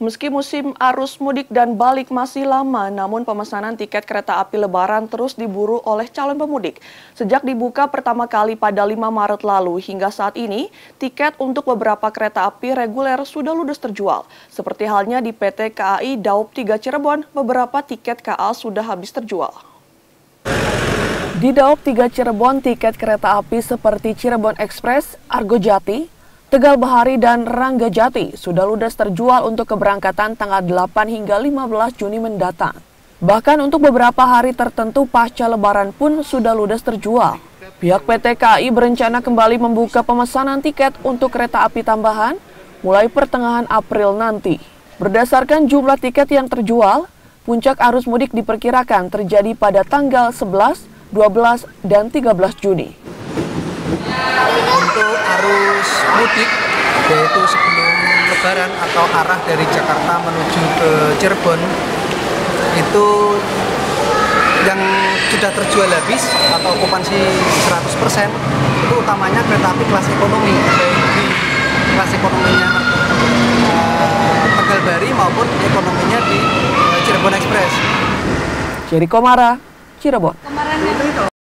Meski musim arus mudik dan balik masih lama, namun pemesanan tiket kereta api lebaran terus diburu oleh calon pemudik. Sejak dibuka pertama kali pada 5 Maret lalu hingga saat ini, tiket untuk beberapa kereta api reguler sudah ludes terjual. Seperti halnya di PT KAI Daop 3 Cirebon, beberapa tiket KA sudah habis terjual. Di Daop 3 Cirebon, tiket kereta api seperti Cirebon Express, Argo Jati, Tegal Bahari dan Rangga Jati sudah ludes terjual untuk keberangkatan tanggal 8 hingga 15 Juni mendatang. Bahkan untuk beberapa hari tertentu pasca lebaran pun sudah ludes terjual. Pihak PT KAI berencana kembali membuka pemesanan tiket untuk kereta api tambahan mulai pertengahan April nanti. Berdasarkan jumlah tiket yang terjual, puncak arus mudik diperkirakan terjadi pada tanggal 11, 12, dan 13 Juni. Untuk arus mudik yaitu sebelum lebaran atau arah dari Jakarta menuju ke Cirebon itu yang sudah terjual habis atau okupansi 100% itu utamanya kereta api kelas ekonomi, baik di kelas ekonominya Tegal Bahari maupun ekonominya di Cirebon Express. Cirebon.